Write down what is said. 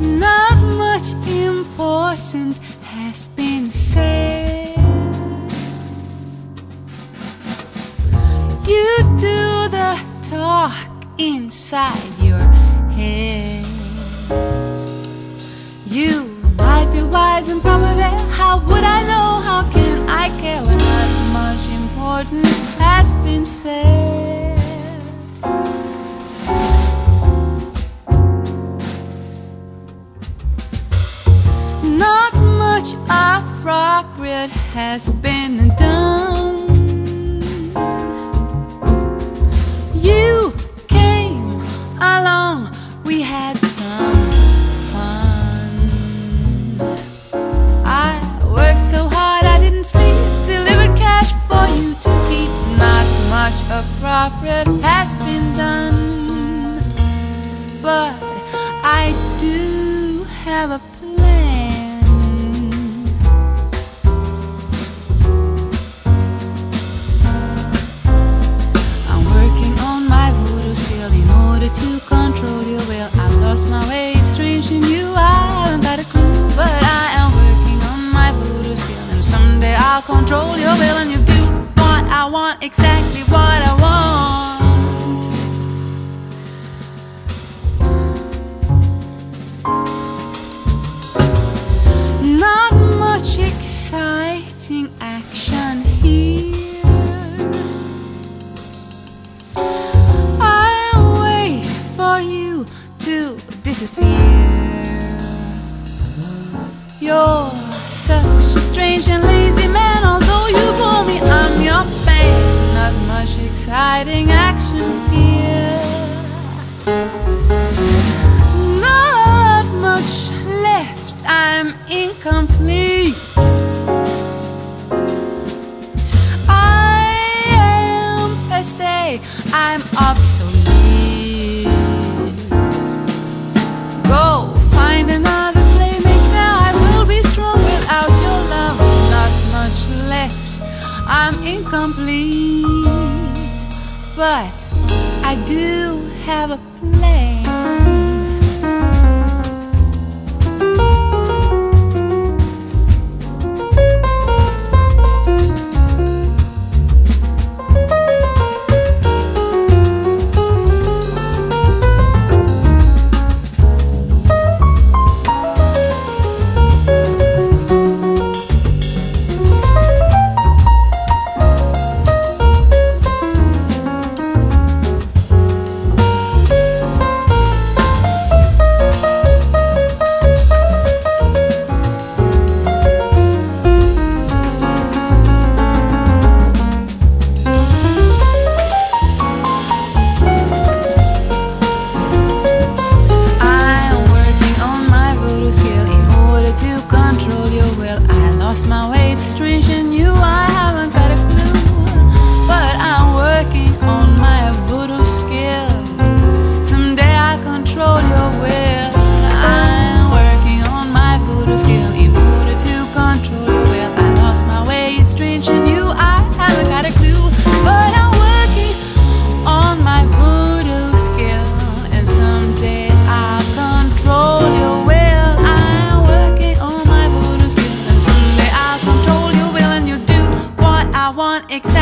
Not much important has been said. You do the talk inside your head. You might be wise and proper there. How would I know? How can I care when not much important has been said? Not much appropriate has been done. You came along, we had some fun. I worked so hard, I didn't sleep, delivered cash for you to keep. Not much appropriate has been done, but I do have a to control your will. I've lost my way, strange in you, I haven't got a clue, but I am working on my voodoo skill, and someday I'll control your will, and you do what I want, exactly what I want. Not much exciting action here. Disappear. You're such a strange and lazy man. Although you bore me, I'm your fan. Not much exciting action here. Not much left, I'm incomplete. I am per se, I'm obsolete. Go find another playmate now. I will be strong without your love. Not much left, I'm incomplete, but I do have a plan. Exactly.